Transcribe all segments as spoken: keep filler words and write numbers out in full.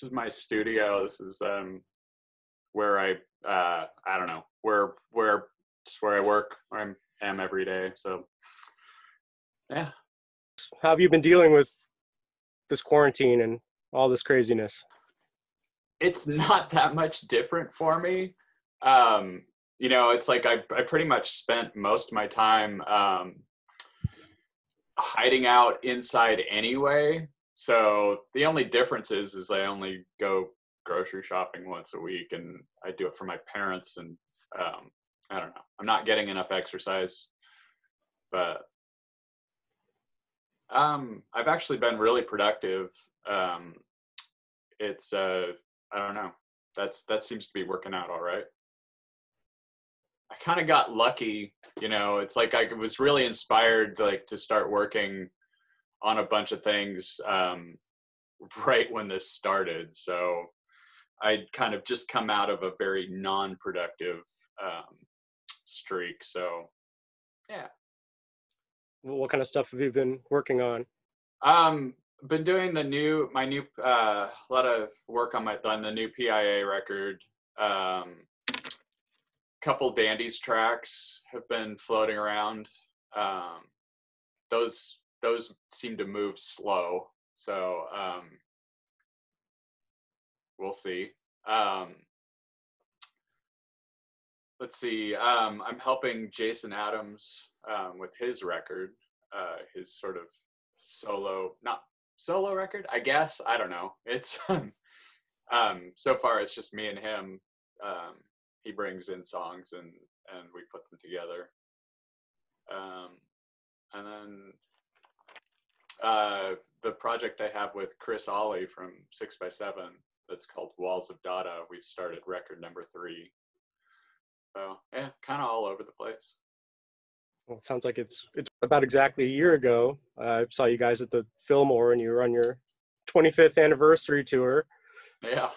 this is my studio. This is um where I uh I don't know where where just where I work, where I'm am every day. So yeah. How have you been dealing with this quarantine and all this craziness? It's not that much different for me. Um, you know, it's like I I pretty much spent most of my time um, hiding out inside anyway. So the only difference is, is I only go grocery shopping once a week, and I do it for my parents. And um, I don't know, I'm not getting enough exercise, but um, I've actually been really productive. Um, it's, uh, I don't know, that's, that seems to be working out all right. I kind of got lucky, you know, it's like I was really inspired like to start working on a bunch of things um, right when this started. So I'd kind of just come out of a very non-productive um, streak. So yeah. What kind of stuff have you been working on? Um, been doing the new, my new, uh, a lot of work on my, on the new P I A record. Um, couple Dandy's tracks have been floating around. Um, those, those seem to move slow. So, um, we'll see. Um, let's see. Um, I'm helping Jason Adams, um, with his record, uh, his sort of solo, not solo record, I guess. I don't know. It's, um, um so far it's just me and him. Um, he brings in songs and, and we put them together. Um, and then, uh, the project I have with Chris Olley from Six by Seven, that's called Walls of Dada. We've started record number three. So yeah, kind of all over the place. Well, it sounds like it's, it's about exactly a year ago. Uh, I saw you guys at the Fillmore and you were on your twenty-fifth anniversary tour. Yeah.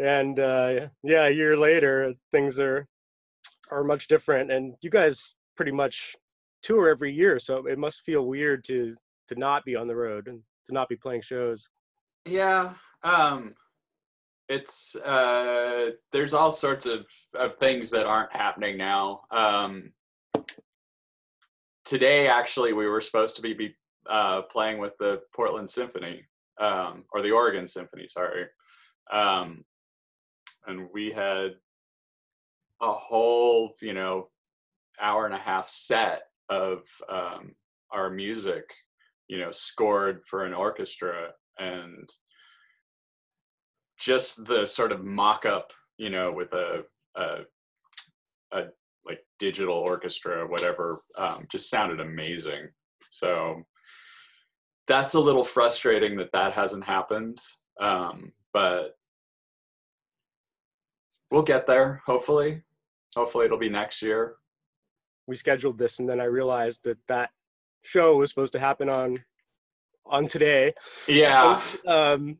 And, uh, yeah, a year later, things are, are much different, and you guys pretty much tour every year. So it must feel weird to, to not be on the road and to not be playing shows. Yeah. Um, it's, uh, there's all sorts of, of things that aren't happening now. Um, today, actually, we were supposed to be, be uh, playing with the Portland Symphony, um, or the Oregon Symphony, sorry. Um, and we had a whole, you know, hour and a half set of um, our music, you know, scored for an orchestra, and just the sort of mock-up, you know, with a, a, a like digital orchestra or whatever, um, just sounded amazing. So that's a little frustrating that that hasn't happened, um, but we'll get there, hopefully. Hopefully it'll be next year. We scheduled this, and then I realized that that show was supposed to happen on on today. Yeah. Um,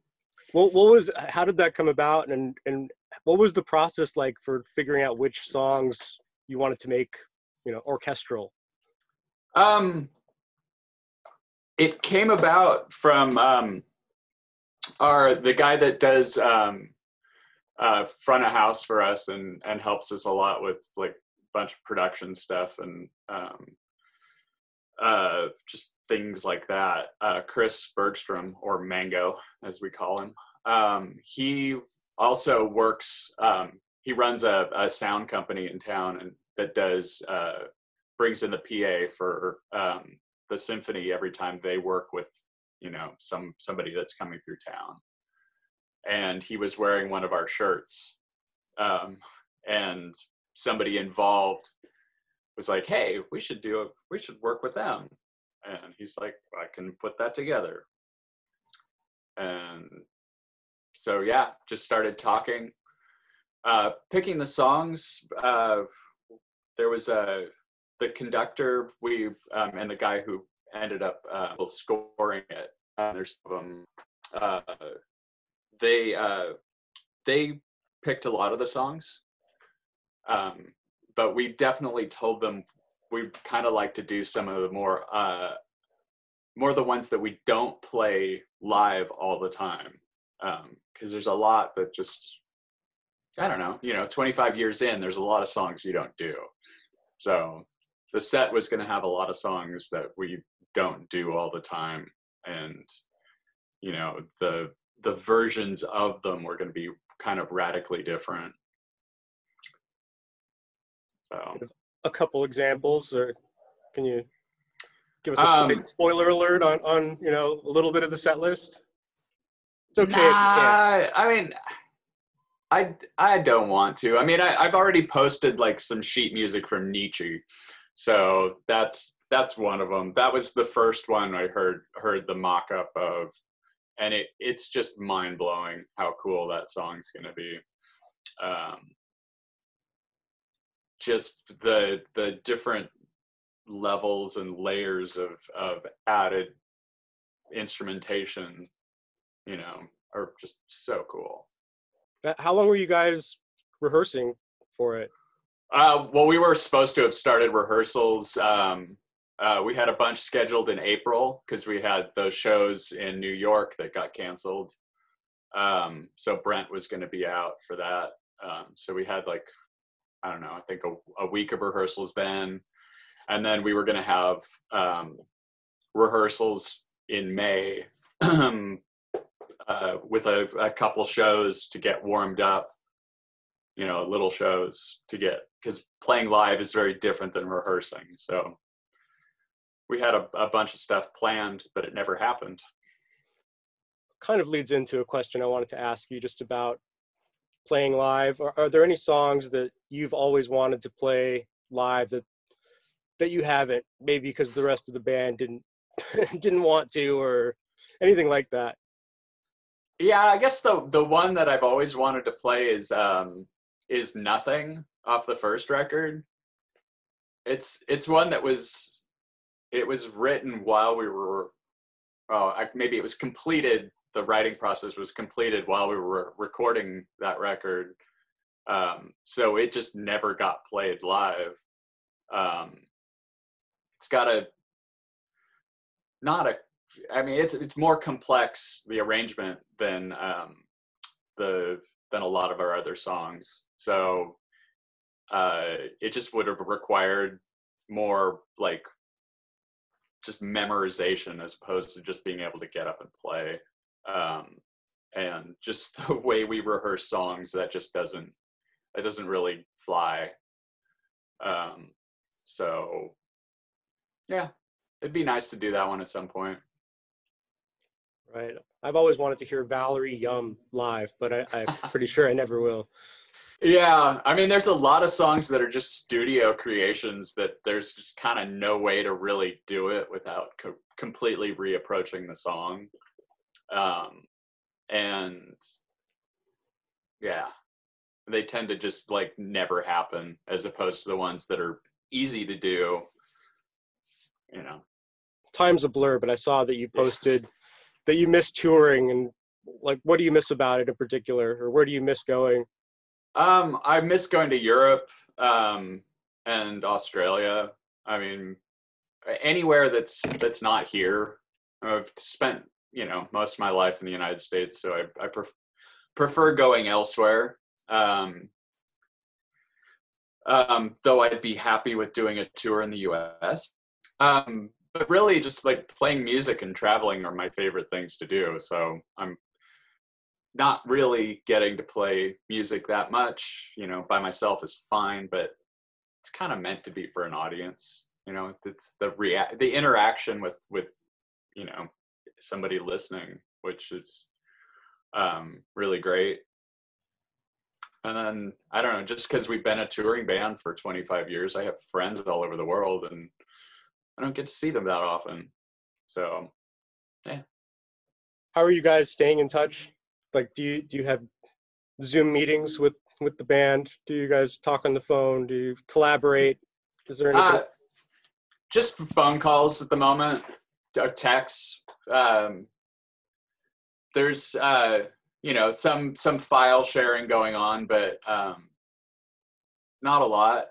what, what was, how did that come about, and, and what was the process like for figuring out which songs you wanted to make, you know, orchestral? Um, it came about from um, our, the guy that does... Um, Uh, front of house for us and and helps us a lot with like a bunch of production stuff and um, uh, just things like that. Uh, Chris Bergstrom, or Mango as we call him, um, he also works. Um, he runs a, a sound company in town and that does uh, brings in the P A for um, the symphony every time they work with, you know, some somebody that's coming through town. And he was wearing one of our shirts. Um, and somebody involved was like, hey, we should do, a, we should work with them. And he's like, I can put that together. And so, yeah, just started talking. Uh, picking the songs, uh, there was a, the conductor we um, and the guy who ended up uh, scoring it. Uh, there's some of them. Uh, They uh, they picked a lot of the songs, um, but we definitely told them we kind of like to do some of the more uh, more the ones that we don't play live all the time. Um, cause there's a lot that just, I don't know, you know, twenty-five years in, there's a lot of songs you don't do. So the set was going to have a lot of songs that we don't do all the time. And, you know, the, the versions of them were going to be kind of radically different. So a couple examples, or can you give us a um, spoiler alert on, on, you know, a little bit of the set list? It's okay. Nah, if you can. I mean, I, I don't want to. I mean, I, I've already posted like some sheet music from Nietzsche. So that's, that's one of them. That was the first one I heard, heard the mock-up of. And it, it's just mind-blowing how cool that song's going to be. Um, just the, the different levels and layers of, of added instrumentation, you know, are just so cool. How long were you guys rehearsing for it? Uh, well, we were supposed to have started rehearsals. Um, uh, we had a bunch scheduled in April because we had those shows in New York that got canceled. Um, so Brent was going to be out for that. Um, so we had like, I don't know, I think a, a week of rehearsals then. And then we were going to have um, rehearsals in May. Uh, with a, a couple shows to get warmed up, you know, little shows to get, because playing live is very different than rehearsing. So we had a, a bunch of stuff planned, but it never happened. Kind of leads into a question I wanted to ask you just about playing live. Are, are there any songs that you've always wanted to play live that that you haven't, maybe because the rest of the band didn't didn't want to, or anything like that? Yeah, I guess the the one that I've always wanted to play is um, is Nothing off the first record. It's it's one that was it was written while we were well, I, maybe it was completed. The writing process was completed while we were recording that record, um, so it just never got played live. Um, it's got a not a. I mean, it's it's more complex, the arrangement, than um, the than a lot of our other songs. So uh, it just would have required more like just memorization as opposed to just being able to get up and play. Um, and just the way we rehearse songs, that just doesn't that doesn't really fly. Um, so yeah, it'd be nice to do that one at some point. Right. I've always wanted to hear Valerie Yum live, but I, I'm pretty sure I never will. Yeah. I mean, there's a lot of songs that are just studio creations that there's kind of no way to really do it without co completely reapproaching the song. Um, and yeah, they tend to just like never happen as opposed to the ones that are easy to do, you know. Time's a blur, but I saw that you posted... Yeah. That you miss touring, and like, what do you miss about it in particular, or where do you miss going? Um, I miss going to Europe um, and Australia. I mean, anywhere that's that's not here. I've spent, you know, most of my life in the United States, so I, I pref prefer going elsewhere. Um, um, though I'd be happy with doing a tour in the U S. Um, But really, just like playing music and traveling are my favorite things to do. So I'm not really getting to play music that much, you know, by myself is fine, but it's kind of meant to be for an audience, you know, it's the react, the interaction with, with, you know, somebody listening, which is um, really great. And then, I don't know, just because we've been a touring band for twenty-five years, I have friends all over the world, and I don't get to see them that often. So, yeah. How are you guys staying in touch? Like, do you, do you have Zoom meetings with, with the band? Do you guys talk on the phone? Do you collaborate? Is there any? Uh, just phone calls at the moment, or texts. Um, there's, uh, you know, some, some file sharing going on, but um, not a lot.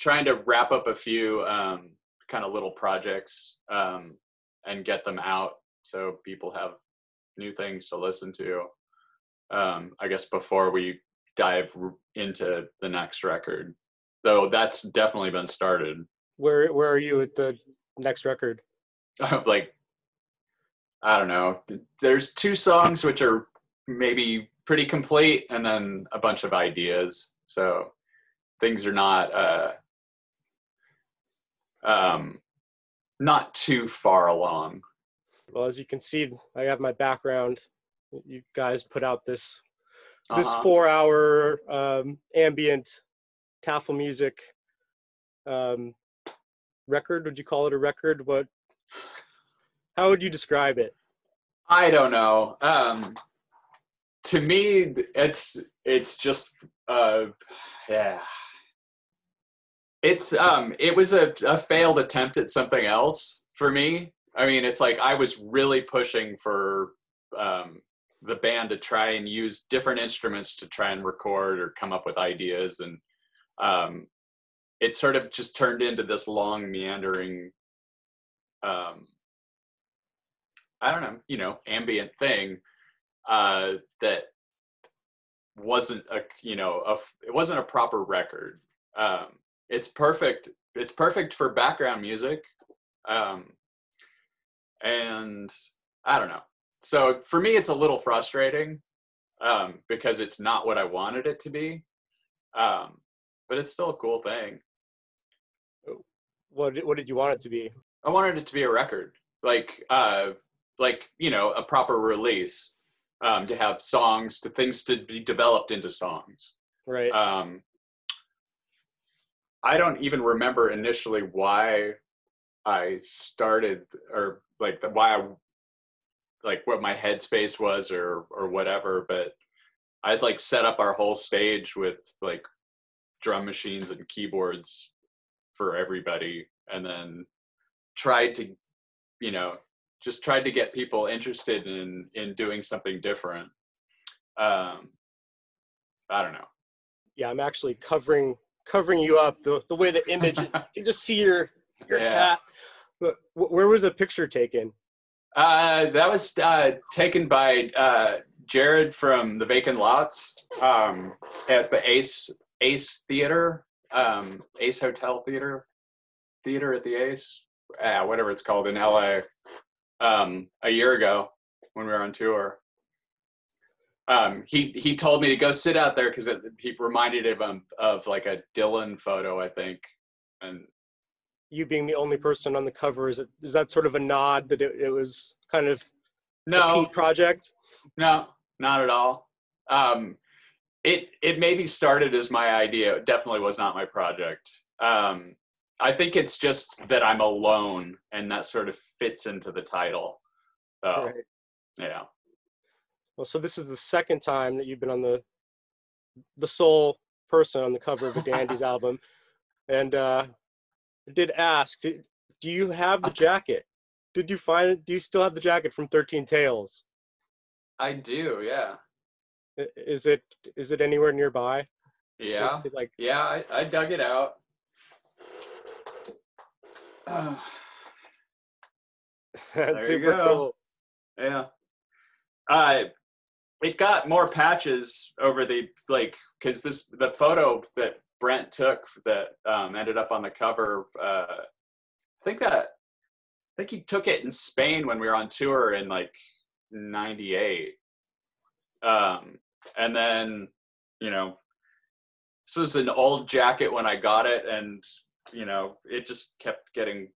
Trying to wrap up a few, um, kind of little projects um, and get them out so people have new things to listen to. Um, I guess before we dive into the next record, though, that's definitely been started. Where where are you at the next record? Like, I don't know. There's two songs which are maybe pretty complete, and then a bunch of ideas. So things are not uh, um, not too far along. Well, as you can see, I have my background. You guys put out this this uh-huh. four-hour um, ambient taffel music um, record. Would you call it a record? What? How would you describe it? I don't know. Um, to me, it's it's just uh, yeah. It's um, it was a, a failed attempt at something else for me. I mean, it's like I was really pushing for um, the band to try and use different instruments to try and record or come up with ideas, and um, it sort of just turned into this long meandering. Um, I don't know, you know, ambient thing uh, that wasn't a, you know, a, it wasn't a proper record. Um, it's perfect. It's perfect for background music. Um, and I don't know. So for me, it's a little frustrating um, because it's not what I wanted it to be. Um, but it's still a cool thing. What, what did you want it to be? I wanted it to be a record. Like, uh, like, you know, a proper release, um, to have songs, to things to be developed into songs. Right. Um, I don't even remember initially why I started, or like the, why, I, like what my headspace was or, or whatever, but I'd like set up our whole stage with like drum machines and keyboards for everybody. And then tried to, you know, just tried to get people interested in, in doing something different. Um, I don't know. Yeah, I'm actually covering covering you up. The, the way the image, you can just see your, your yeah. hat. But where was a picture taken? Uh, that was uh, taken by uh, Jared from the Vacant Lots um, at the Ace Ace Theater, um, Ace Hotel Theater, Theater at the Ace, uh, whatever it's called in L A. Um, a year ago when we were on tour, um, he, he told me to go sit out there because he reminded him of, of like a Dylan photo, I think. And you being the only person on the cover, is it, is that sort of a nod that it, it was kind of no a key project? No, not at all. Um, it, it maybe started as my idea. It definitely was not my project. Um, I think it's just that I'm alone, and that sort of fits into the title. So, right. Yeah. Well, so this is the second time that you've been on the the sole person on the cover of the Dandy's album, and uh, I did ask, do you have the jacket? Did you find it? Do you still have the jacket from thirteen Tales? I do. Yeah. Is it is it anywhere nearby? Yeah. Like yeah, I, I dug it out. Oh. That's super cool. Yeah. Uh, it got more patches over the, like, because this, the photo that Brent took that um, ended up on the cover, uh, I think that, I think he took it in Spain when we were on tour in like ninety-eight. Um, and then, you know, this was an old jacket when I got it, and you know, it just kept getting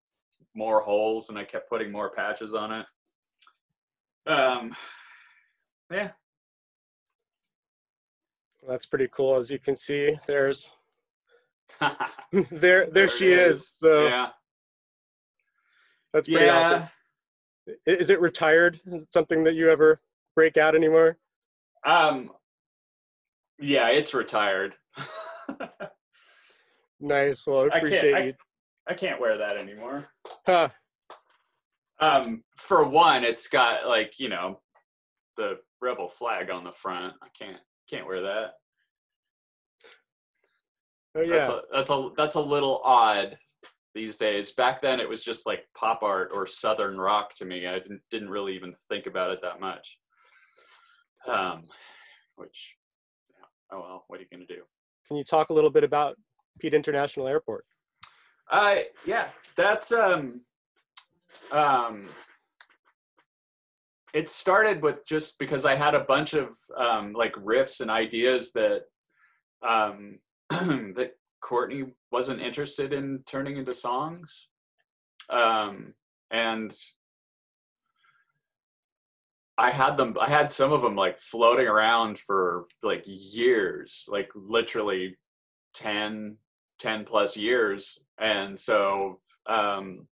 more holes, and I kept putting more patches on it. Um, yeah. That's pretty cool. As you can see, there's, there, there, there she is. is. So yeah. That's pretty yeah. awesome. Is it retired? Is it something that you ever break out anymore? Um, yeah, it's retired. Nice. Well, I appreciate I you. I, I can't wear that anymore. Huh. Um, for one, it's got like, you know, the rebel flag on the front. I can't can't wear that. Oh yeah. That's a that's a, that's a little odd these days. Back then, it was just like pop art or Southern rock to me. I didn't didn't really even think about it that much. um, which, oh well, what are you going to do? Can you talk a little bit about Pete International Airport? Uh, yeah, that's, um, um, it started with just because I had a bunch of um, like riffs and ideas that, um, that Courtney wasn't interested in turning into songs. Um, and I had them, I had some of them like floating around for like years, like literally ten, ten plus years. And so, um,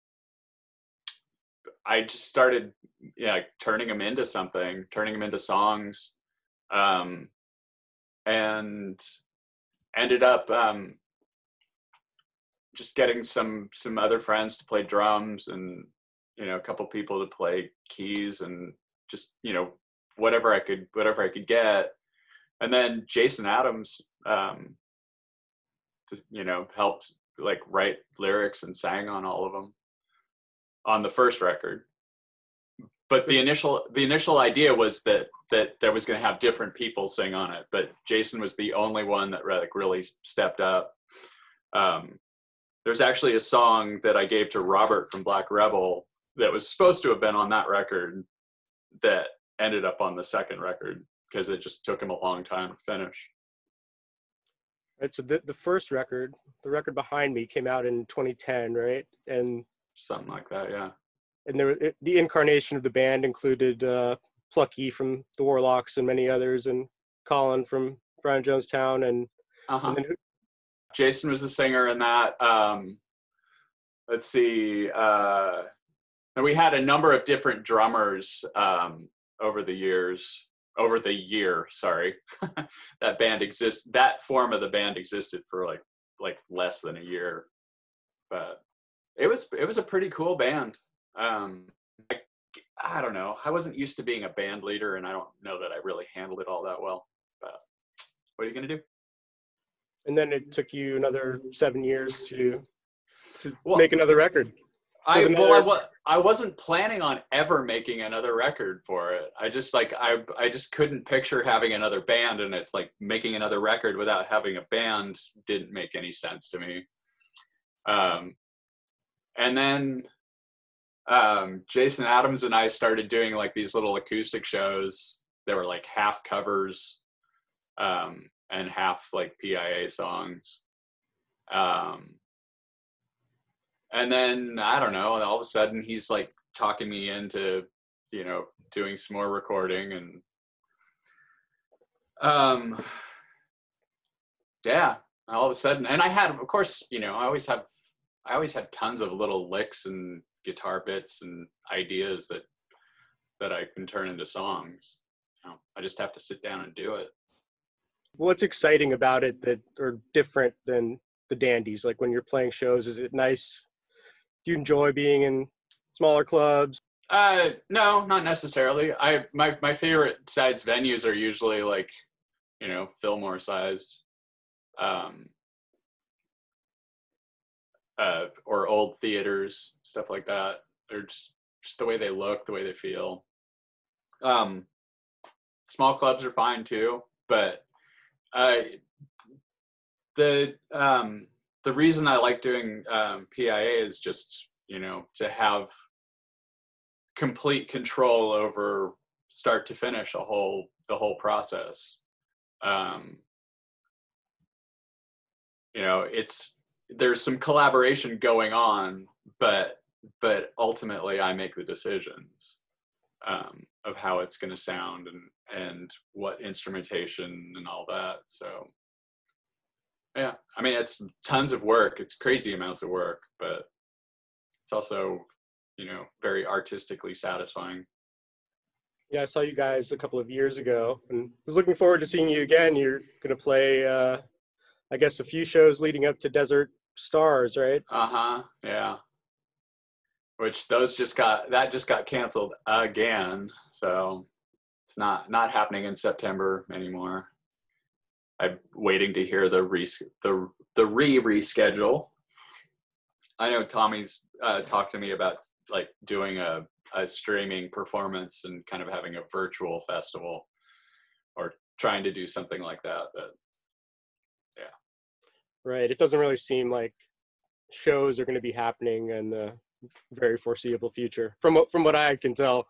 I just started, yeah, turning them into something, turning them into songs. Um, and ended up, um, just getting some, some other friends to play drums and, you know, a couple people to play keys and just, you know, whatever I could, whatever I could get. And then Jason Adams, um, to, you know, helped like write lyrics and sang on all of them on the first record. But the initial, the initial idea was that, that there was going to have different people sing on it, but Jason was the only one that like really stepped up. Um, there's actually a song that I gave to Robert from Black Rebel that was supposed to have been on that record that ended up on the second record because it just took him a long time to finish. It's the, the first record, the record behind me came out in twenty ten, right? And something like that, yeah. And there, it, the incarnation of the band included uh, Plucky from the Warlocks and many others, and Colin from Brian Jonestown, and, uh-huh. and then who? Jason was the singer in that. Um, let's see, uh, and we had a number of different drummers um, over the years. Over the year, sorry, that band exist. That form of the band existed for like like less than a year, but it was it was a pretty cool band. Um, I, I don't know. I wasn't used to being a band leader, and I don't know that I really handled it all that well. But what are you gonna do? And then it took you another seven years to to well, make another record. I well, I, wa I wasn't planning on ever making another record for it. I just like I I just couldn't picture having another band, and it's like making another record without having a band didn't make any sense to me. Um, and then. Um, Jason Adams and I started doing like these little acoustic shows. They were like half covers, um, and half like P I A songs. Um, and then, I don't know, all of a sudden he's like talking me into, you know, doing some more recording and, um, yeah, all of a sudden. And I had, of course, you know, I always have, I always had tons of little licks and guitar bits and ideas that that I can turn into songs. You know, I just have to sit down and do it. What's exciting about it that or different than the Dandies? Like when you're playing shows, is it nice? Do you enjoy being in smaller clubs? Uh, no, not necessarily. I my my favorite size venues are usually like, you know, Fillmore size. Um, Uh, or old theaters, stuff like that. They're just, just the way they look, the way they feel. Um, small clubs are fine too, but uh, the um, the reason I like doing um, P I A is just, you know, to have complete control over start to finish a whole the whole process. Um, you know, it's. There's some collaboration going on, but but ultimately I make the decisions um, of how it's going to sound and and what instrumentation and all that. So yeah, I mean it's tons of work. It's crazy amounts of work, but it's also, you know, very artistically satisfying. Yeah, I saw you guys a couple of years ago, and was looking forward to seeing you again. You're going to play. Uh... I guess a few shows leading up to Desert Stars, right? Uh-huh, yeah. Which those just got, that just got canceled again. So it's not, not happening in September anymore. I'm waiting to hear the re, the, the re-reschedule. I know Tommy's uh, talked to me about like doing a, a streaming performance and kind of having a virtual festival. or trying to do something like that. But yeah. Right. It doesn't really seem like shows are going to be happening in the very foreseeable future, from from what I can tell.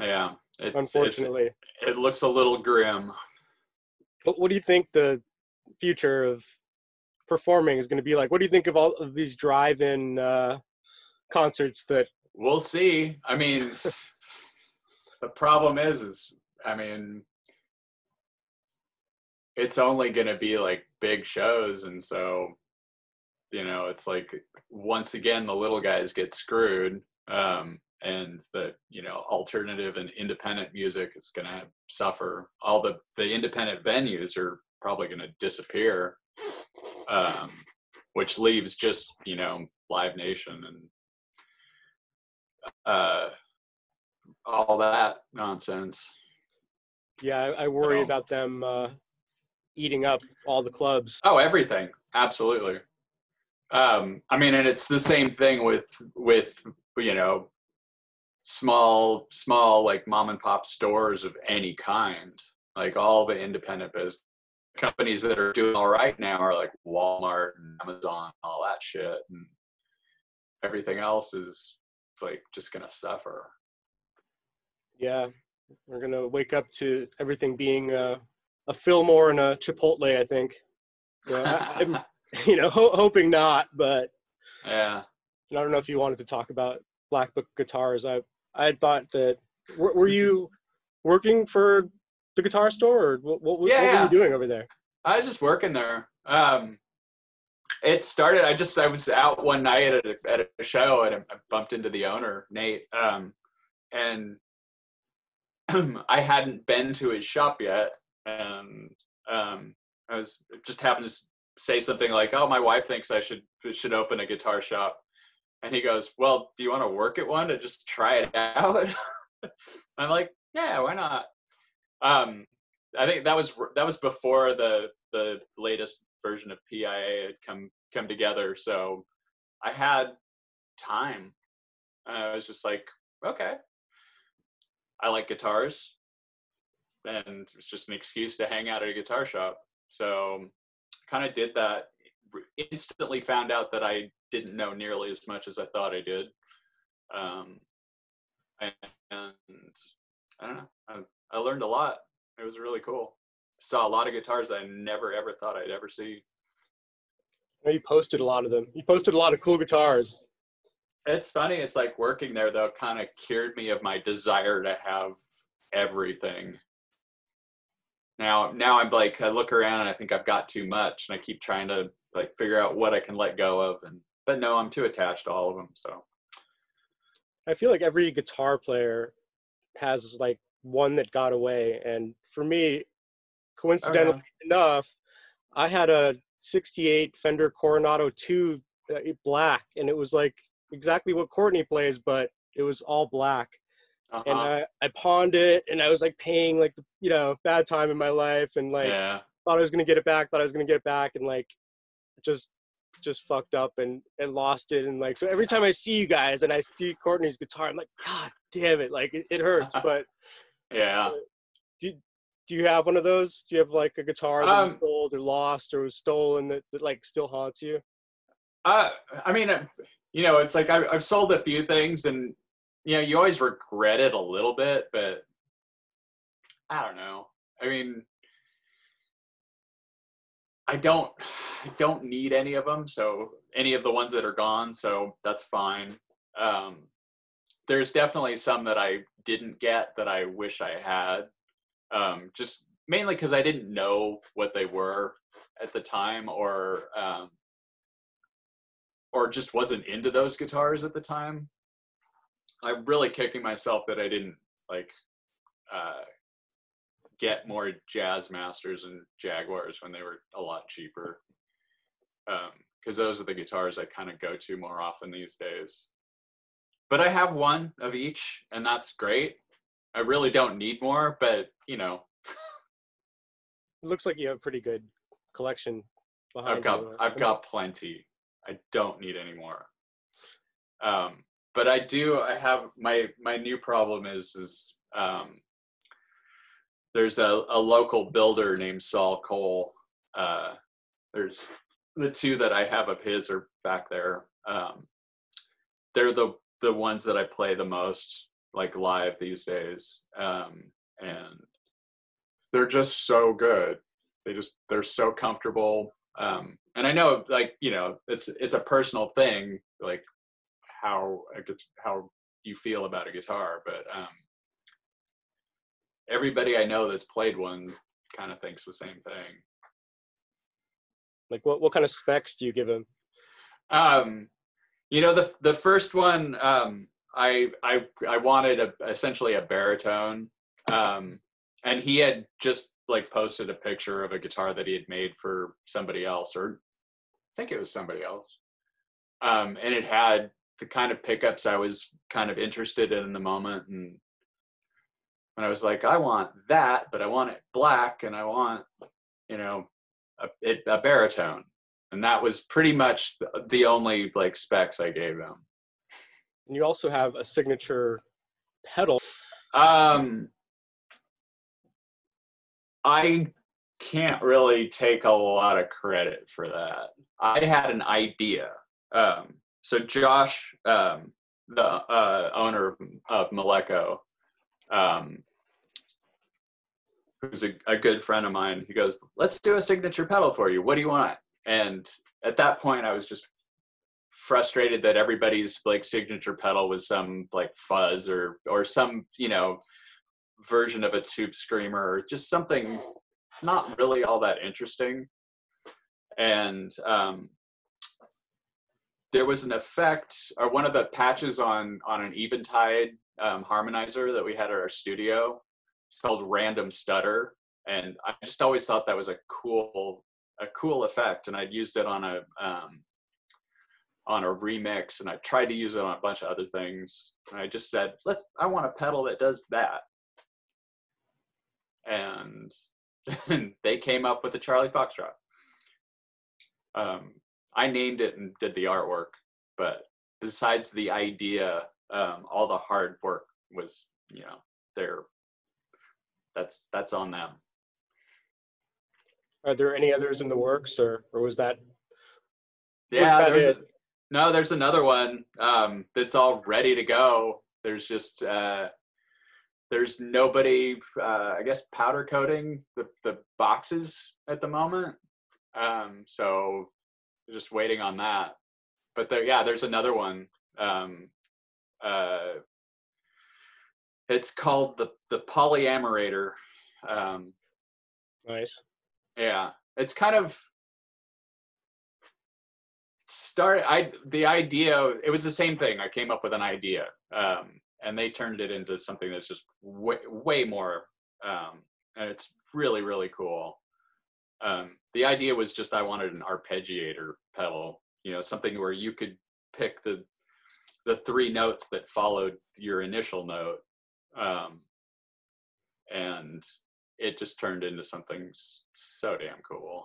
Yeah. It's, unfortunately. It's, it looks a little grim. What, what do you think the future of performing is going to be like? What do you think of all of these drive-in uh, concerts that... We'll see. I mean, the problem is, is, I mean, it's only going to be like big shows. And so, you know, it's like, once again, the little guys get screwed. Um, and the, you know, alternative and independent music is going to suffer. All the, the independent venues are probably going to disappear, um, which leaves just, you know, Live Nation and uh, all that nonsense. Yeah, I, I worry so, about them uh, eating up all the clubs. Oh, everything. Absolutely. Um, I mean, and it's the same thing with, with, you know, small, small, like mom and pop stores of any kind, like all the independent business companies that are doing all right now are like Walmart and Amazon, all that shit. And everything else is like just going to suffer. Yeah. We're going to wake up to everything being uh, a Fillmore and a Chipotle, I think. So I, I'm, you know, ho hoping not, but yeah. And I don't know if you wanted to talk about Black Book Guitars. I, I thought that, were, were you working for the guitar store, or what, what, yeah, what yeah. were you doing over there? I was just working there. Um, It started, I just, I was out one night at a, at a show and I bumped into the owner, Nate, um, and I hadn't been to his shop yet. And um, I was just happened to say something like, oh, my wife thinks I should, should open a guitar shop. And he goes, well, do you want to work at one to just try it out? I'm like, yeah, why not? Um, I think that was, that was before the, the latest version of P I A had come come together, so I had time. I was just like, okay, I like guitars, and it was just an excuse to hang out at a guitar shop. So kind of did that. Instantly found out that I didn't know nearly as much as I thought I did, um, and, and I don't know. I, I learned a lot. It was really cool. Saw a lot of guitars I never ever thought I'd ever see. You posted a lot of them. You posted a lot of cool guitars. It's funny. It's like working there though kind of cured me of my desire to have everything. Now, now I'm like, I look around and I think I've got too much, and I keep trying to like figure out what I can let go of. And but no, I'm too attached to all of them. So I feel like every guitar player has like one that got away, and for me, coincidentally oh, yeah. enough, I had a sixty-eight Fender Coronado two uh, black, and it was like exactly what Courtney plays, but it was all black. Uh-huh. And I, I pawned it, and I was like paying like, the, you know, bad time in my life, and like yeah. thought I was going to get it back, thought I was going to get it back, and like just just fucked up and, and lost it. And like, so every time I see you guys and I see Courtney's guitar, I'm like, God damn it, like it, it hurts. But yeah. Uh, do, Do you have one of those? Do you have like a guitar that um, was sold or lost or was stolen that, that like still haunts you? Uh, I mean, you know, it's like I've, I've sold a few things, and you know, you always regret it a little bit, but I don't know. I mean, I don't, I don't need any of them. So any of the ones that are gone, so that's fine. Um, there's definitely some that I didn't get that I wish I had. Um, just mainly because I didn't know what they were at the time, or um, or just wasn't into those guitars at the time. I'm really kicking myself that I didn't like uh, get more Jazzmasters and Jaguars when they were a lot cheaper, because um, those are the guitars I kind of go to more often these days. But I have one of each, and that's great. I really don't need more, but you know. It looks like you have a pretty good collection behind I've got, you. I've I mean, got plenty. I don't need any more. Um, but I do, I have, my, my new problem is, is um, there's a, a local builder named Saul Koll. Uh, there's the two that I have of his are back there. Um, they're the, the ones that I play the most, like live these days. Um, and they're just so good. They just, they're so comfortable. Um, and I know, like, you know, it's, it's a personal thing, like how, how you feel about a guitar, but, um, everybody I know that's played one kind of thinks the same thing. Like what, what kind of specs do you give them? Um, you know, the, the first one, um, I, I, I wanted a, essentially a baritone. Um, and he had just like posted a picture of a guitar that he had made for somebody else, or I think it was somebody else. Um, and it had the kind of pickups I was kind of interested in in the moment. And And I was like, I want that, but I want it black, and I want, you know, a, it, a baritone. And that was pretty much the, the only, like, specs I gave them. And you also have a signature pedal. Um, I can't really take a lot of credit for that. I had an idea. Um, so Josh, um, the uh, owner of Malekko, um who's a, a good friend of mine, he goes, let's do a signature pedal for you, what do you want? And at that point I was just frustrated that everybody's like signature pedal was some like fuzz or or some, you know, version of a tube screamer or just something not really all that interesting. And um there was an effect, or one of the patches on on an Eventide Um, harmonizer that we had at our studio. It's called Random Stutter, and I just always thought that was a cool a cool effect, and I'd used it on a um, on a remix, and I tried to use it on a bunch of other things, and I just said, let's I want a pedal that does that. And they came up with the Charlie Foxtrot. um, I named it and did the artwork, but besides the idea, Um, all the hard work was, you know, there. That's that's on them. Are there any others in the works, or or was that? Yeah, was that there's a, no. There's another one um, that's all ready to go. There's just uh, there's nobody. Uh, I guess powder coating the the boxes at the moment. Um, so just waiting on that. But there, yeah, there's another one. Um, uh it's called the the Polyamorator. Um nice. Yeah, it's kind of started i the idea, it was the same thing. I came up with an idea, um and they turned it into something that's just way, way more, um and it's really really cool. Um the idea was just I wanted an arpeggiator pedal, you know, something where you could pick the the three notes that followed your initial note. Um, and it just turned into something so damn cool.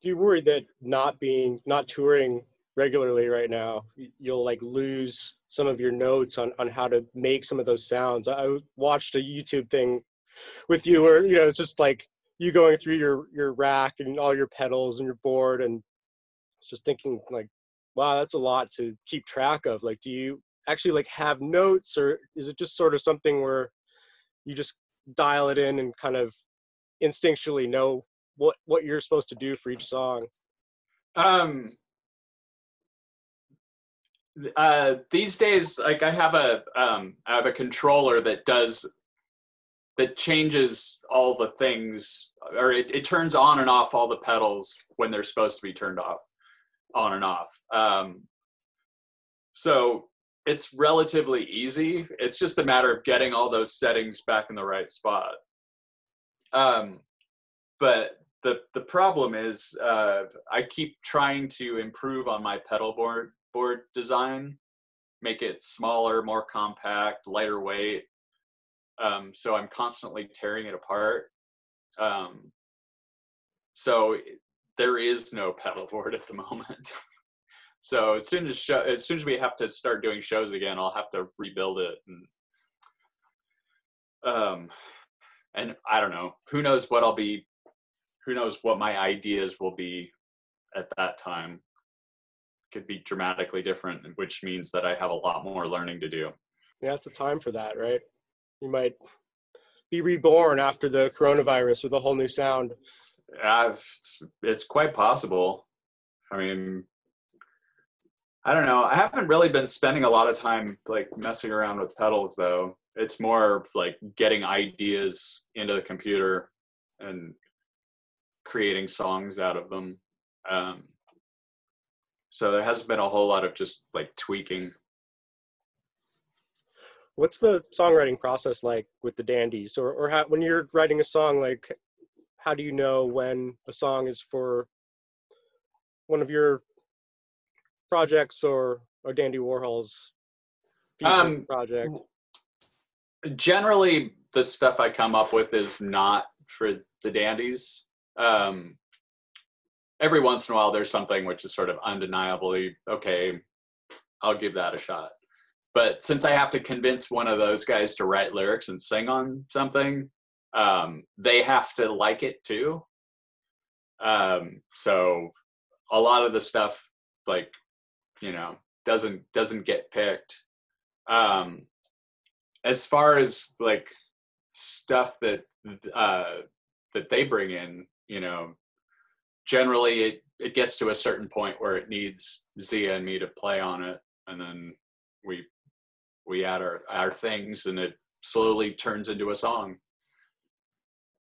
Do you worry that not being, not touring regularly right now, you'll like lose some of your notes on, on how to make some of those sounds? I watched a YouTube thing with you where, you know, it's just like you going through your, your rack and all your pedals and your board, and it's just thinking like, wow, that's a lot to keep track of. Like, do you actually like have notes, or is it just sort of something where you just dial it in and kind of instinctually know what, what you're supposed to do for each song? Um, uh, these days, like I have a, um, I have a controller that does, that changes all the things, or it, it turns on and off all the pedals when they're supposed to be turned off. on and off. Um, so it's relatively easy. It's just a matter of getting all those settings back in the right spot. Um, but the the problem is uh, I keep trying to improve on my pedal board, board design, make it smaller, more compact, lighter weight. Um, so I'm constantly tearing it apart. Um, so it, there is no pedal board at the moment. So as soon as show, as soon as we have to start doing shows again, I'll have to rebuild it. And Um, and I don't know, who knows what I'll be, who knows what my ideas will be at that time. Could be dramatically different, which means that I have a lot more learning to do. Yeah, it's a time for that, right? You might be reborn after the coronavirus with a whole new sound. I've, it's quite possible. I mean, I don't know. I haven't really been spending a lot of time like messing around with pedals though. It's more like getting ideas into the computer and creating songs out of them. Um, so there hasn't been a whole lot of just like tweaking. What's the songwriting process like with the Dandies, or, or how, when you're writing a song, like how do you know when a song is for one of your projects or or Dandy Warhol's future um, project? Generally, the stuff I come up with is not for the Dandies. Um, every once in a while, there's something which is sort of undeniably, okay, I'll give that a shot. But since I have to convince one of those guys to write lyrics and sing on something, um, they have to like it too. Um, so a lot of the stuff, like, you know, doesn't doesn't get picked. Um, as far as like stuff that uh, that they bring in, you know, generally it, it gets to a certain point where it needs Zia and me to play on it, and then we we add our our things, and it slowly turns into a song.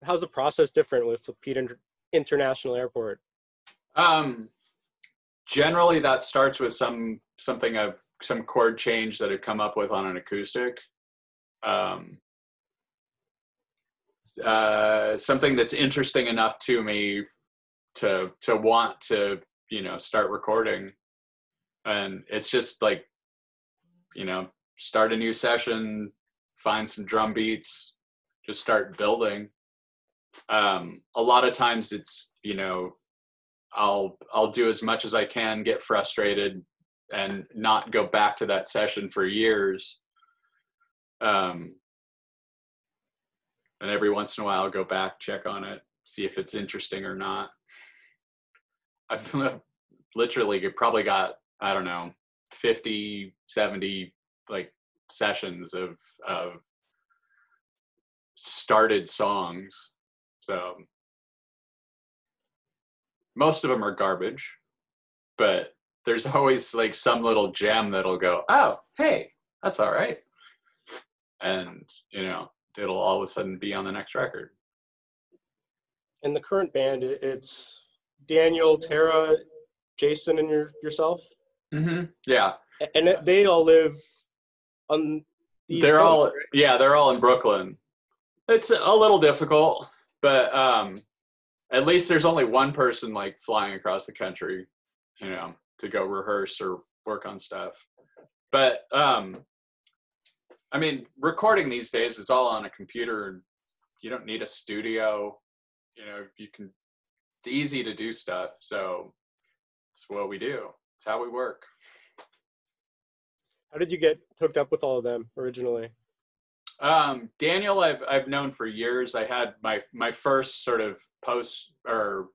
How's the process different with the Pete Inter- International Airport? Um. Generally, that starts with some something of some chord change that I've come up with on an acoustic, um, uh, something that's interesting enough to me to to want to, you know, start recording, and it's just like, you know, start a new session, find some drum beats, just start building. Um, a lot of times, it's, you know, I'll I'll do as much as I can, get frustrated, and not go back to that session for years. Um, and every once in a while, I'll go back, check on it, see if it's interesting or not. I've literally probably got, I don't know, fifty, seventy like sessions of of started songs. So most of them are garbage, but there's always like some little gem that'll go, oh, hey, that's all right. And, you know, it'll all of a sudden be on the next record. In the current band, it's Daniel, Tara, Jason, and your, yourself? Mm-hmm, yeah. And they all live on the East They're Coast, all, right? Yeah, they're all in Brooklyn. It's a little difficult, but um, at least there's only one person like flying across the country, you know, to go rehearse or work on stuff. But, um, I mean, recording these days is all on a computer. You don't need a studio, you know, you can, it's easy to do stuff. So it's what we do. It's how we work. How did you get hooked up with all of them originally? Um, Daniel, I've, I've known for years. I had my, my first sort of post or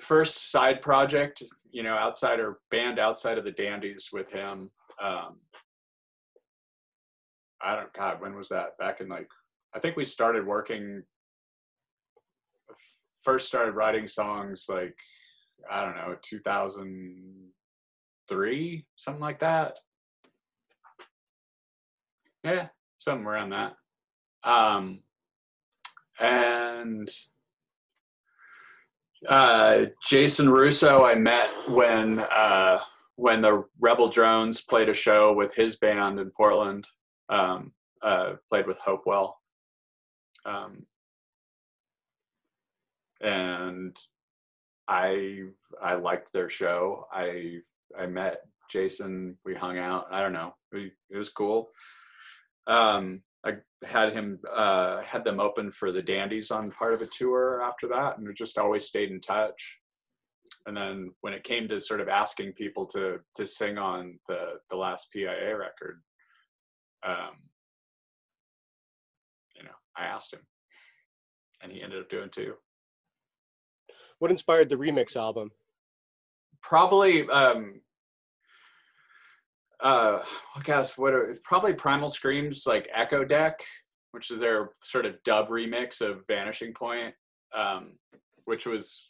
first side project, you know, outside or band outside of the Dandies with him. Um, I don't, God, when was that? Back in like, I think we started working, first started writing songs like, I don't know, two thousand three, something like that. Yeah. Something around that. Um, and uh, Jason Russo, I met when uh, when the Rebel Drones played a show with his band in Portland, um, uh, played with Hopewell. Um, and I I liked their show. I I met Jason, we hung out, I don't know, we, it was cool. Um, I had him, uh, had them open for the Dandies on part of a tour after that, and we just always stayed in touch. And then when it came to sort of asking people to, to sing on the, the last P I A record, um, you I asked him, and he ended up doing two. What inspired the remix album? Probably, um, uh, I guess what are, probably Primal Scream's like Echo Deck, which is their sort of dub remix of Vanishing Point, um, which was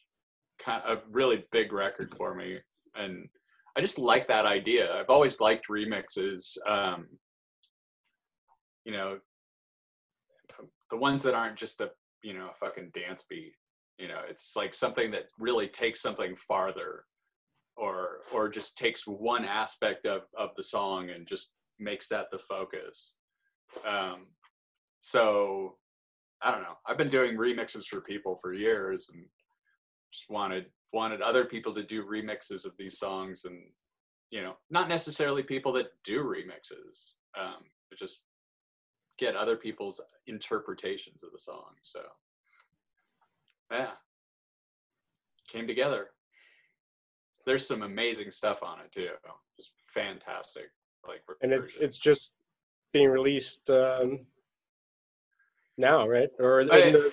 kind of a really big record for me. And I just like that idea. I've always liked remixes, um, you know, the ones that aren't just a, you know, a fucking dance beat. You know, it's like something that really takes something farther, or or just takes one aspect of, of the song and just makes that the focus. Um, so, I don't know. I've been doing remixes for people for years, and just wanted wanted other people to do remixes of these songs, and, you know, not necessarily people that do remixes, um, but just get other people's interpretations of the song. So, yeah, came together. There's some amazing stuff on it too, just fantastic. Like, and it's it's just being released um, now, right? Or in the...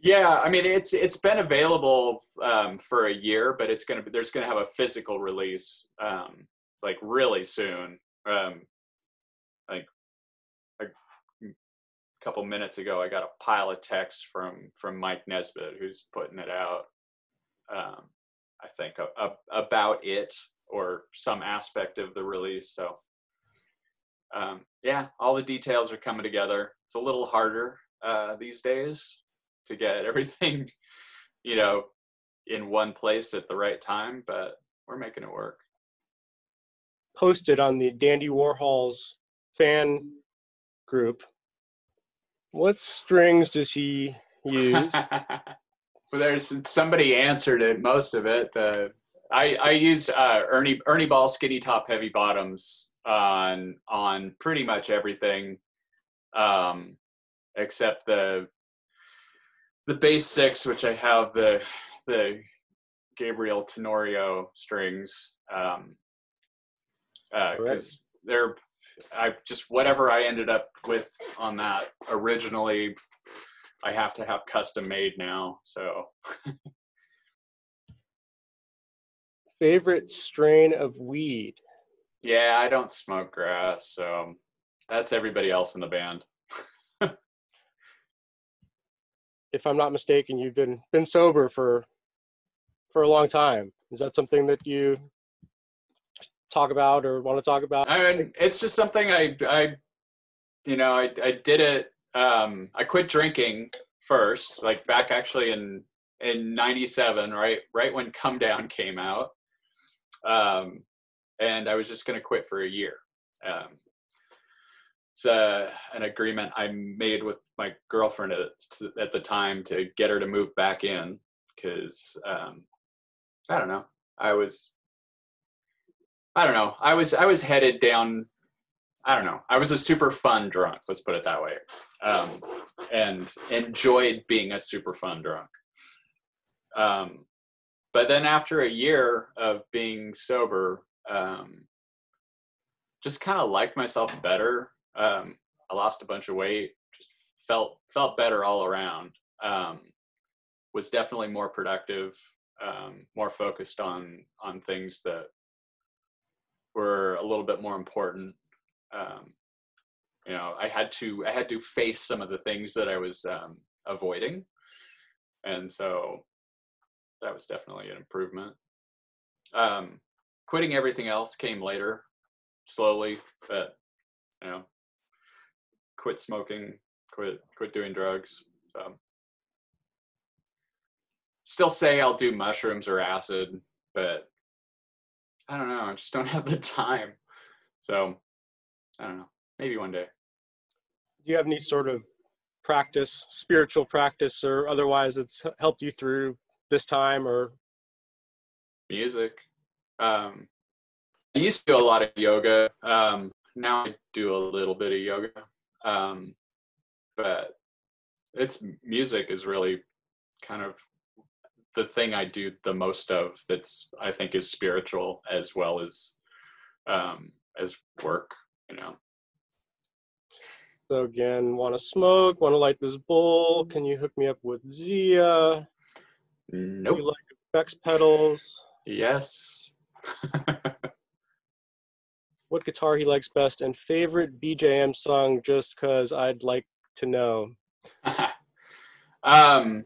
yeah, I mean, it's it's been available um, for a year, but it's gonna be there's gonna have a physical release um, like really soon. Um, like a couple minutes ago, I got a pile of texts from from Mike Nesbitt, who's putting it out. Um, I think a, a, about it or some aspect of the release. So um, yeah, all the details are coming together. It's a little harder uh, these days to get everything, you know, in one place at the right time, but we're making it work. Posted on the Dandy Warhols fan group, what strings does he use? Well, there's somebody answered it. Most of it. The I I use uh, Ernie Ernie Ball skinny top heavy bottoms on on pretty much everything, um, except the the bass six, which I have the the Gabriel Tenorio strings. Um, uh, because they're I just whatever I ended up with on that originally, I have to have custom made now, so. Favorite strain of weed? Yeah, I don't smoke grass, so that's everybody else in the band. If I'm not mistaken, you've been been sober for for a long time. Is that something that you talk about or want to talk about? I mean, it's just something I, I you know, I, I did it. Um, I quit drinking first, like back actually in, in ninety-seven, right, right when Come Down came out. Um, and I was just going to quit for a year. Um, it's a, an agreement I made with my girlfriend at, at the time to get her to move back in. Cause, um, I don't know. I was, I don't know. I was, I was headed down, I don't know. I was a super fun drunk, let's put it that way, um, and enjoyed being a super fun drunk. Um, but then after a year of being sober, um, just kind of liked myself better. Um, I lost a bunch of weight, just felt felt better all around. Um, was definitely more productive, um, more focused on on things that were a little bit more important. Um, you know, I had to, I had to face some of the things that I was, um, avoiding. And so that was definitely an improvement. Um, quitting everything else came later, slowly, but, you know, quit smoking, quit, quit doing drugs. So still say I'll do mushrooms or acid, but I don't know. I just don't have the time. So I don't know. Maybe one day. Do you have any sort of practice, spiritual practice or otherwise, that's helped you through this time? Or music? Um, I used to do a lot of yoga. Um, now I do a little bit of yoga, um, but it's music is really kind of the thing I do the most of. That's I think is spiritual as well as um, as work. You know, So again, want to smoke, want to light this bowl. Can you hook me up with Zia? Nope. Do you like effects pedals? Yes. What guitar he likes best and favorite B J M song, just because I'd like to know. um,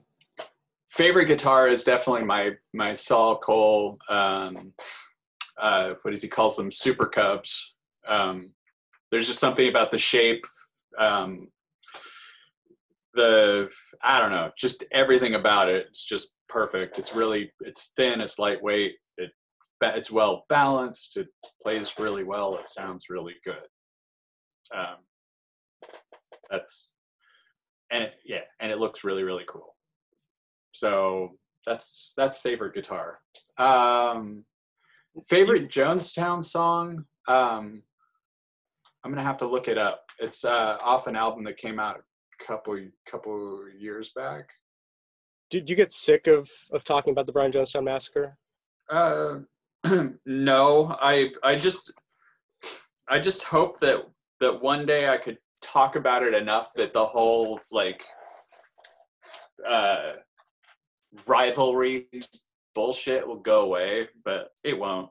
favorite guitar is definitely my, my Saul Koll, um, uh, what does he calls them? Super Cubs. Um, there's just something about the shape, um, the, I don't know, just everything about it. It's just perfect. It's really, it's thin, it's lightweight. It, it's well balanced. It plays really well. It sounds really good. Um, that's, and it, yeah. And it looks really, really cool. So that's, that's favorite guitar. Um, favorite Jonestown song. Um, I'm going to have to look it up. It's uh, off an album that came out a couple couple years back. Did you get sick of, of talking about the Brian Jonestown Massacre? Uh, no, I I just I just hope that that one day I could talk about it enough that the whole like uh, rivalry bullshit will go away, but it won't.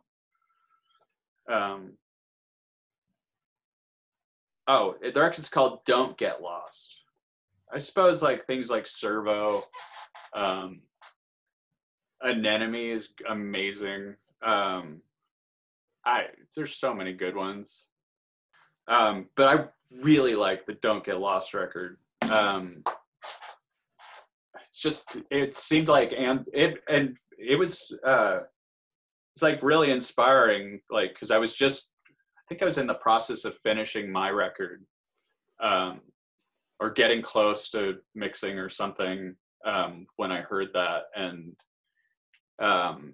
Um. Oh, the record's called Don't Get Lost. I suppose like things like Servo, um, Anemone is amazing. Um, I there's so many good ones. Um, but I really like the Don't Get Lost record. Um, it's just it seemed like and it and it was uh, it's like really inspiring, like because I was just I think I was in the process of finishing my record um, or getting close to mixing or something um, when I heard that. And um,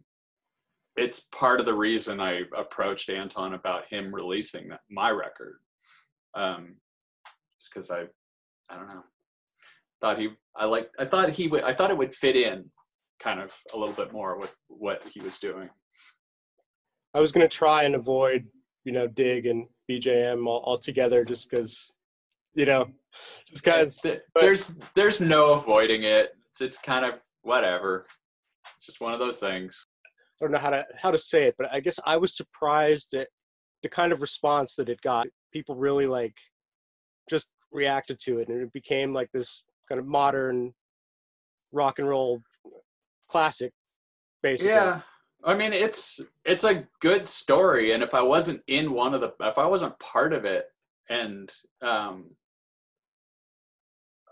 it's part of the reason I approached Anton about him releasing that, my record. Um, just because I, I don't know, thought he, I liked, I thought he would, I thought it would fit in kind of a little bit more with what he was doing. I was going to try and avoid you know, dig and B J M all, all together, just because, you know, just guys. There's there's no avoiding it. It's, it's kind of whatever. It's just one of those things. I don't know how to how to say it, but I guess I was surprised at the kind of response that it got. People really like just reacted to it, and it became like this kind of modern rock and roll classic, basically. Yeah. I mean, it's it's a good story, and if I wasn't in one of the, if I wasn't part of it, and um,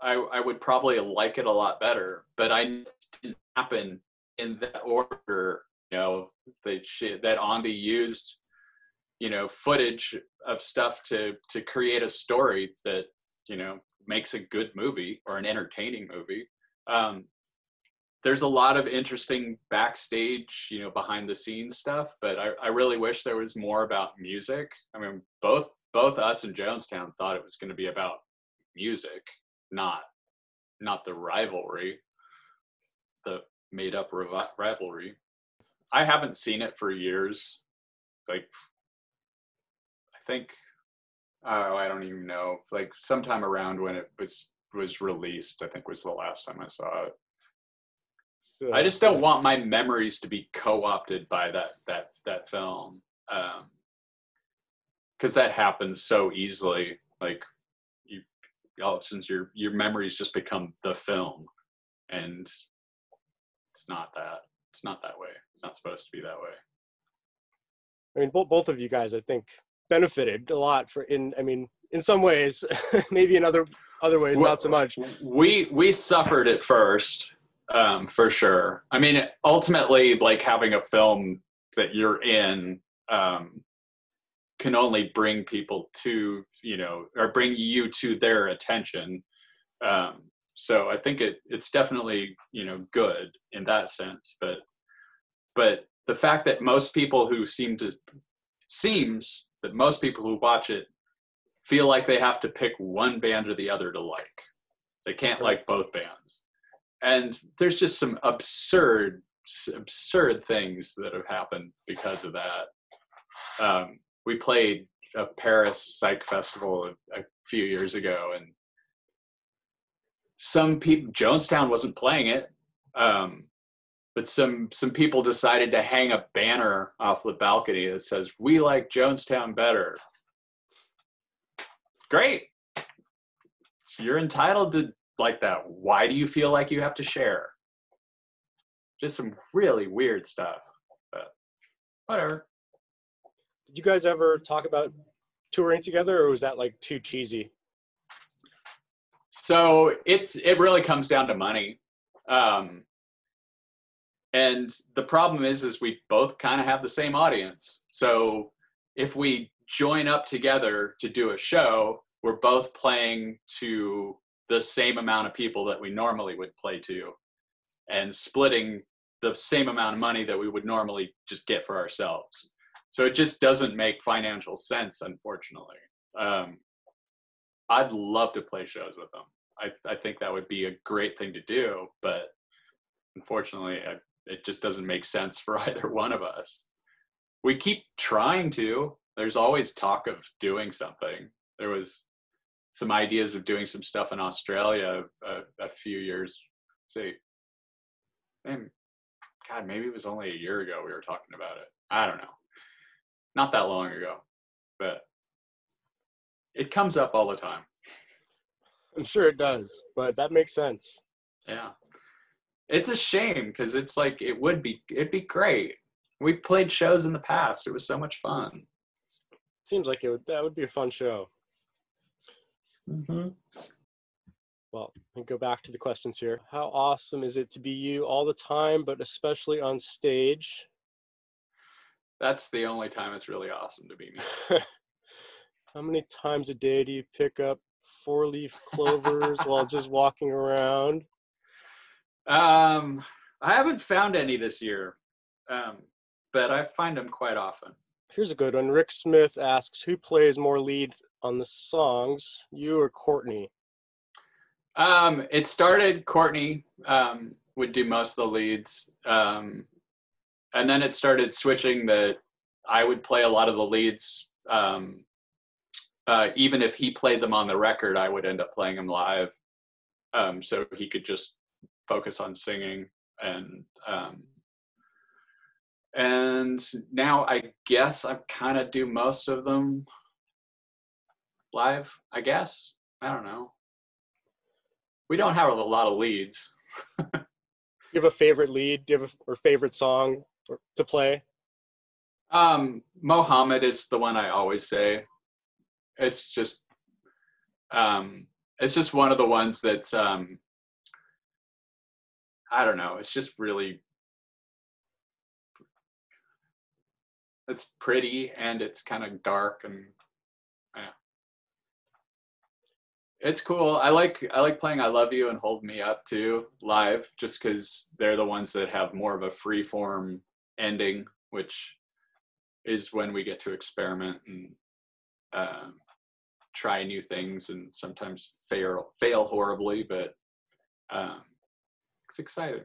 I I would probably like it a lot better. But I it didn't happen in that order. You know, that shit that Andy used, you know, footage of stuff to to create a story that you know makes a good movie or an entertaining movie. Um, There's a lot of interesting backstage, you know, behind the scenes stuff, but I, I really wish there was more about music. I mean, both both us and Jonestown thought it was going to be about music, not not the rivalry, the made up revi- rivalry. I haven't seen it for years. Like, I think, oh, I don't even know. Like, sometime around when it was was released, I think was the last time I saw it. So, I just don't want my memories to be co-opted by that that that film, um, because that happens so easily. Like, you, since your your memories just become the film, and it's not that. It's not that way. It's not supposed to be that way. I mean, both both of you guys, I think, benefited a lot for in. I mean, in some ways, maybe in other other ways, well, not so much. We we suffered at first. Um, for sure. I mean, ultimately, like having a film that you're in um, can only bring people to, you know, or bring you to their attention. Um, so I think it it's definitely, you know, good in that sense. But but the fact that most people who seem to, it seems that most people who watch it feel like they have to pick one band or the other to like. They can't like both bands. And there's just some absurd, absurd things that have happened because of that. Um, we played a Paris Psych Festival a, a few years ago, and some people, Jonestown wasn't playing it, um, but some some people decided to hang a banner off the balcony that says, "We like Jonestown better." Great. You're entitled to like that. Why do you feel like you have to share? Just some really weird stuff, but whatever. Did you guys ever talk about touring together, or was that like too cheesy? So it's, it really comes down to money. Um, and the problem is, is we both kind of have the same audience. So if we join up together to do a show, we're both playing to the same amount of people that we normally would play to, and splitting the same amount of money that we would normally just get for ourselves. So it just doesn't make financial sense, unfortunately. Um, I'd love to play shows with them. I, I think that would be a great thing to do, but unfortunately, I, it just doesn't make sense for either one of us. We keep trying to. There's always talk of doing something. There was some ideas of doing some stuff in Australia a, a few years. See, man, God, maybe it was only a year ago we were talking about it. I don't know. Not that long ago, but it comes up all the time. I'm sure it does, but that makes sense. Yeah. It's a shame, because it's like, it would be, it'd be great. We played shows in the past. It was so much fun. Seems like it would, that would be a fun show. Mm-hmm. Well, we go back to the questions here. How awesome is it to be you all the time, but especially on stage? That's the only time it's really awesome to be me. How many times a day do you pick up four-leaf clovers while just walking around? Um, I haven't found any this year, um, but I find them quite often. Here's a good one. Rick Smith asks, who plays more lead on the songs, you or Courtney? Um, it started, Courtney um, would do most of the leads. Um, and then it started switching that I would play a lot of the leads. Um, Uh, even if he played them on the record, I would end up playing them live. Um, so he could just focus on singing. And um, and now I guess I kind of do most of them live, I guess. I don't know. We don't have a lot of leads. You have a favorite lead? Do you have a or favorite song to play? Um, Mohammed is the one I always say. It's just, um, it's just one of the ones that's, um, I don't know. It's just really, it's pretty and it's kind of dark and yeah, it's cool. I like, I like playing I Love You and Hold Me Up too live, just because they're the ones that have more of a free form ending, which is when we get to experiment and um try new things and sometimes fail fail horribly, but um it's exciting.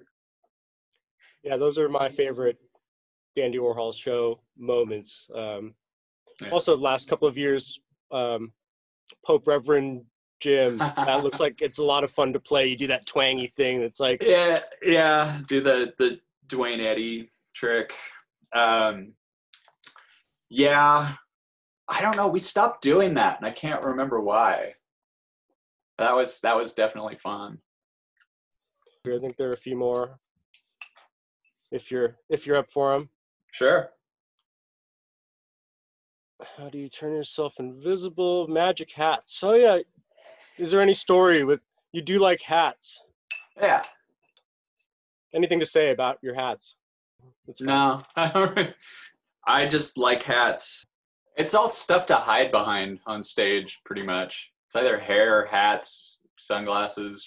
Yeah, those are my favorite Dandy Warhol show moments. Um yeah. Also last couple of years, um Pope Reverend Jim, that looks like it's a lot of fun to play. You do that twangy thing that's like, yeah yeah do the the Dwayne Eddy trick. Um yeah, I don't know. We stopped doing that, and I can't remember why. That was that was definitely fun. I think there are a few more. If you're if you're up for them, sure. How do you turn yourself invisible? Magic hats. Oh yeah. Is there any story with you? Do like hats? Yeah. Anything to say about your hats? No, I just like hats. It's all stuff to hide behind on stage, pretty much. It's either hair, hats, sunglasses,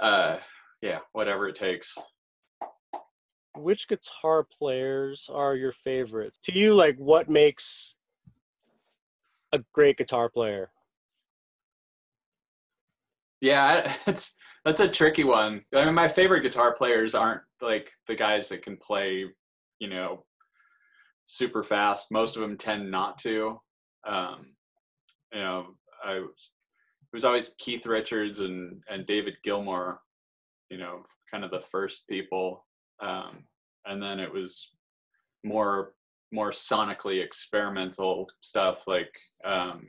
uh, yeah, whatever it takes. Which guitar players are your favorites? To you, like, what makes a great guitar player? Yeah, it's, that's a tricky one. I mean, my favorite guitar players aren't, like, the guys that can play, you know, super fast. Most of them tend not to. Um, you know, I was, it was always Keith Richards and, and David Gilmour, you know, kind of the first people. Um, and then it was more, more sonically experimental stuff like, um,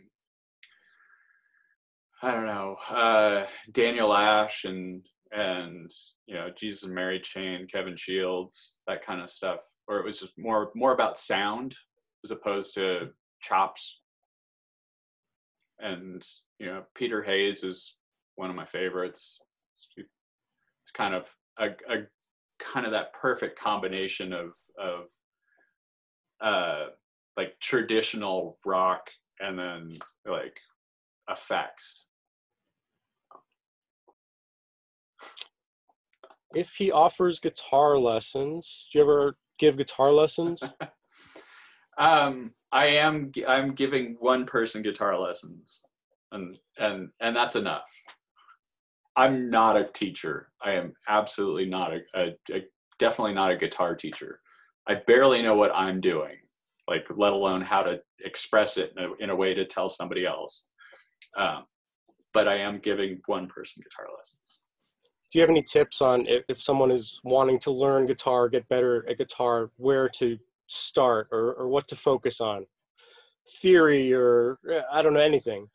I don't know, uh, Daniel Ash and, and, you know, Jesus and Mary Chain, Kevin Shields, that kind of stuff, where it was just more, more about sound as opposed to chops. And, you know, Peter Hayes is one of my favorites. It's kind of a, a kind of that perfect combination of, of, uh, like traditional rock and then like effects. If he offers guitar lessons, do you ever give guitar lessons? um, I am. I'm giving one person guitar lessons, and and and that's enough. I'm not a teacher. I am absolutely not a, a, a definitely not a guitar teacher. I barely know what I'm doing, like let alone how to express it in a, in a way to tell somebody else. Um, but I am giving one person guitar lessons. Do you have any tips on if, if someone is wanting to learn guitar, get better at guitar, where to start or, or what to focus on? Theory or I don't know, anything.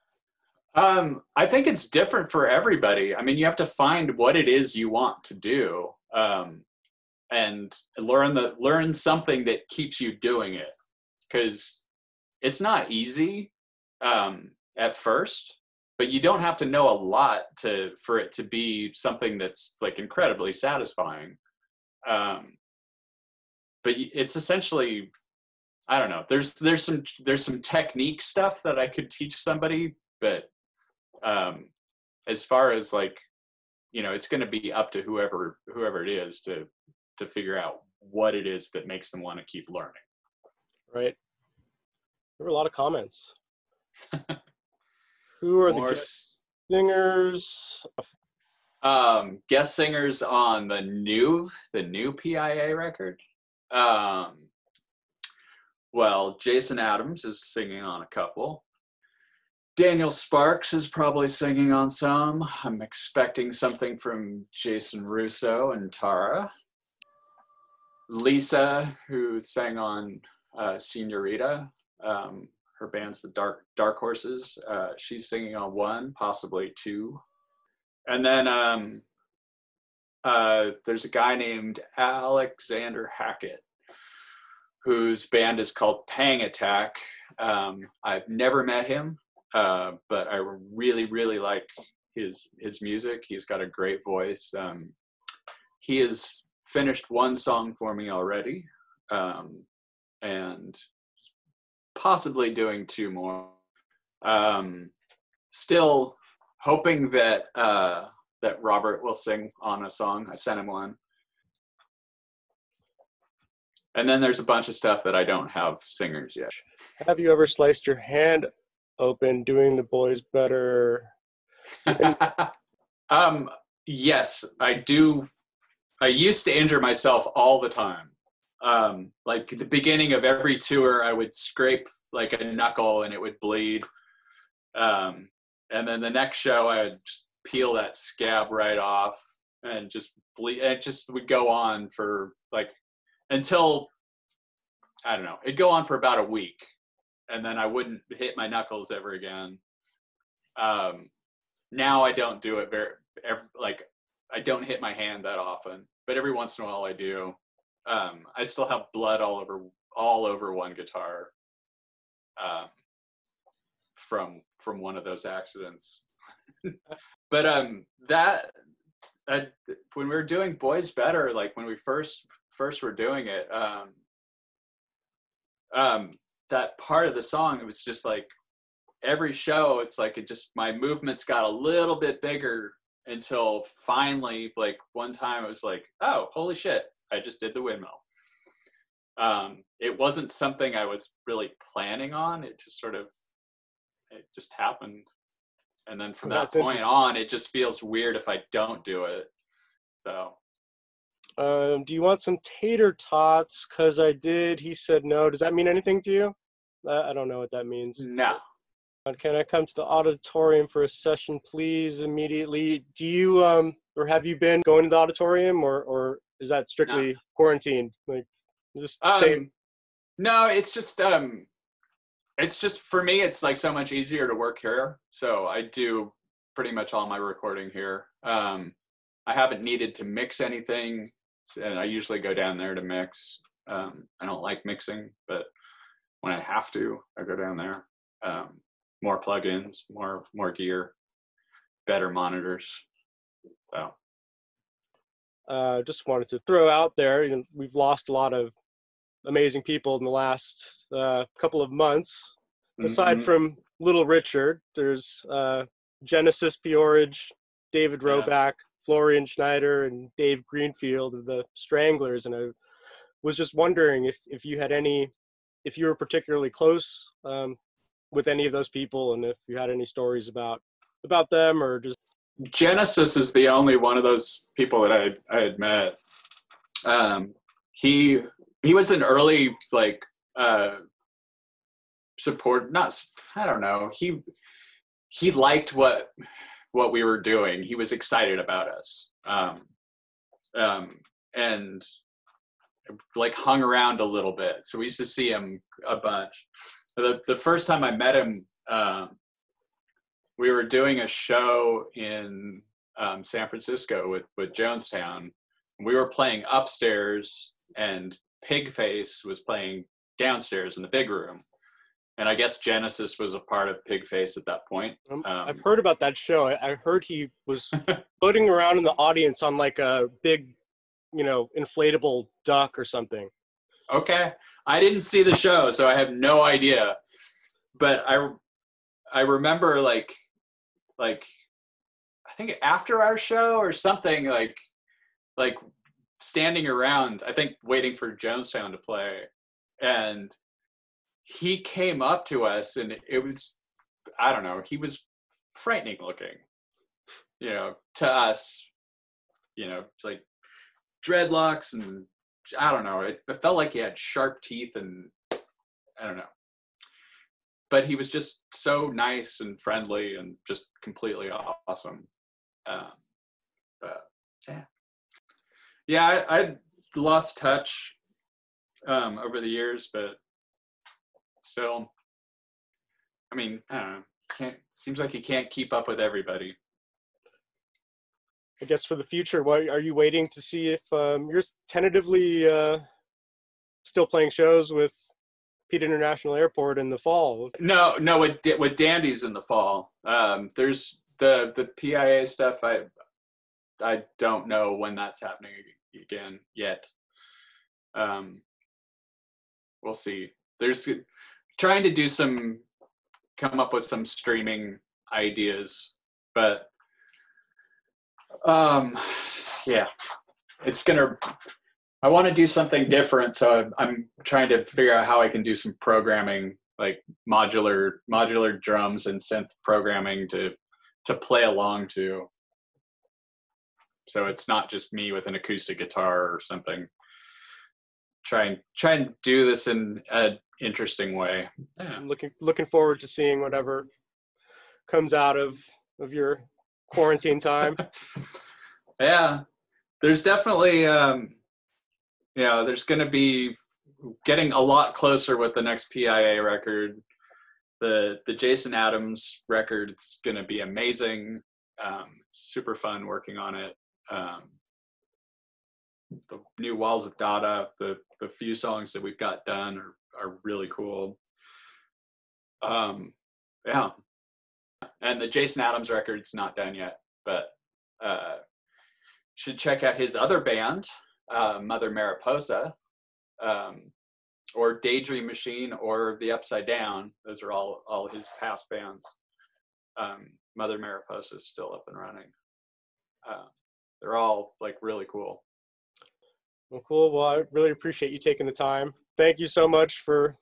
Um, I think it's different for everybody. I mean, you have to find what it is you want to do, um, and learn the, learn something that keeps you doing it, because it's not easy um, at first. But you don't have to know a lot to for it to be something that's like incredibly satisfying. Um, but it's essentially, I don't know. There's there's some there's some technique stuff that I could teach somebody, but um, as far as like, you know, it's going to be up to whoever whoever it is to to figure out what it is that makes them want to keep learning. Right. There were a lot of comments. Who are More the guest singers? Um, guest singers on the new, the new P I A record. Um, well, Jason Adams is singing on a couple. Daniel Sparks is probably singing on some. I'm expecting something from Jason Russo and Tara. Lisa, who sang on uh, Senorita. Um, Her band's the Dark Dark Horses. Uh, she's singing on one, possibly two. And then um, uh, there's a guy named Alexander Hackett, whose band is called Pang Attack. Um, I've never met him, uh, but I really, really like his his music. He's got a great voice. Um, he has finished one song for me already, um, and possibly doing two more. Um, still hoping that uh, that Robert will sing on a song. I sent him one. And then there's a bunch of stuff that I don't have singers yet. Have you ever sliced your hand open doing The Boys Better? um, yes, I do. I used to injure myself all the time. Um, like at the beginning of every tour, I would scrape like a knuckle and it would bleed. Um, and then the next show I would just peel that scab right off and just bleed. And it just would go on for like, until, I don't know, it'd go on for about a week and then I wouldn't hit my knuckles ever again. Um, now I don't do it very, every, like I don't hit my hand that often, but every once in a while I do. Um, I still have blood all over, all over one guitar, um, from, from one of those accidents. But, um, that, uh, when we were doing Boys Better, like when we first, first were doing it, um, um, that part of the song, it was just like every show, it's like, it just, my movements got a little bit bigger until finally, like one time it was like, oh, holy shit, I just did the windmill. Um, it wasn't something I was really planning on. It just sort of, it just happened. And then from that point on, it just feels weird if I don't do it. So. Um, do you want some tater tots? Cause I did, he said no. Does that mean anything to you? Uh, I don't know what that means. No, Can I come to the auditorium for a session, please, immediately? Do you, um, or have you been going to the auditorium, or, or is that strictly no. quarantined? Like, just stay. Um, no, it's just, um, it's just, for me, it's like so much easier to work here. So I do pretty much all my recording here. Um, I haven't needed to mix anything, and I usually go down there to mix. Um, I don't like mixing, but when I have to, I go down there. Um, more plugins, more more gear, better monitors. So, uh, just wanted to throw out there, you know, we've lost a lot of amazing people in the last uh, couple of months. Mm-hmm. Aside from Little Richard, there's uh, Genesis Peorage, David Roback, yeah. Florian Schneider, and Dave Greenfield of the Stranglers. And I was just wondering if if you had any, if you were particularly close. Um, with any of those people, and if you had any stories about about them, or just... Genesis is the only one of those people that I, I had met. Um, he he was an early, like, uh, support, not, I don't know, he he liked what what we were doing. He was excited about us. Um, um, and, like, hung around a little bit. So we used to see him a bunch. The, the first time I met him, um, we were doing a show in um, San Francisco with, with Jonestown. We were playing upstairs, and Pigface was playing downstairs in the big room. And I guess Genesis was a part of Pigface at that point. Um, I've heard about that show. I, I heard he was floating around in the audience on like a big, you know, inflatable duck or something. Okay. I didn't see the show, so I have no idea. But I, I remember like, like, I think after our show or something, like, like standing around, I think waiting for Jonestown to play. And he came up to us, and it was, I don't know, he was frightening looking, you know, to us, you know, like dreadlocks and, I don't know. It, it felt like he had sharp teeth, and I don't know. But he was just so nice and friendly, and just completely awesome. Um, but yeah, yeah, I, I lost touch um, over the years, but still, I mean, I don't know. Can't seems like you can't keep up with everybody. I guess for the future, what are you waiting to see if um, you're tentatively uh, still playing shows with Pete International Airport in the fall? No, no, with with Dandy's in the fall. Um, there's the the P I A stuff. I I don't know when that's happening again yet. Um, we'll see. There's trying to do some, come up with some streaming ideas, but. Um, yeah, it's gonna, I want to do something different. So I'm, I'm trying to figure out how I can do some programming, like modular, modular drums and synth programming to, to play along to. So it's not just me with an acoustic guitar or something. Try and, try and do this in an interesting way. Yeah. I'm looking, looking forward to seeing whatever comes out of, of your quarantine time. Yeah, there's definitely um you know, there's gonna be getting a lot closer with the next P I A record. The the Jason Adams record, it's gonna be amazing. Um it's super fun working on it. Um the new Walls of Dada, the the few songs that we've got done are, are really cool. Um yeah. And the Jason Adams record's not done yet, but uh, should check out his other band, uh, Mother Mariposa, um, or Daydream Machine, or The Upside Down. Those are all, all his past bands. Um, Mother Mariposa is still up and running. Uh, they're all like really cool. Well, cool. Well, I really appreciate you taking the time. Thank you so much for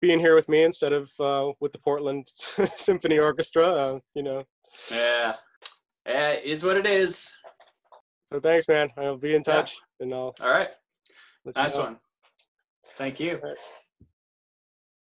being here with me instead of uh, with the Portland Symphony Orchestra, uh, you know. Yeah, yeah, it is what it is. So thanks, man. I'll be in touch, yeah. And I'll. All right. Nice you know. One. Thank you.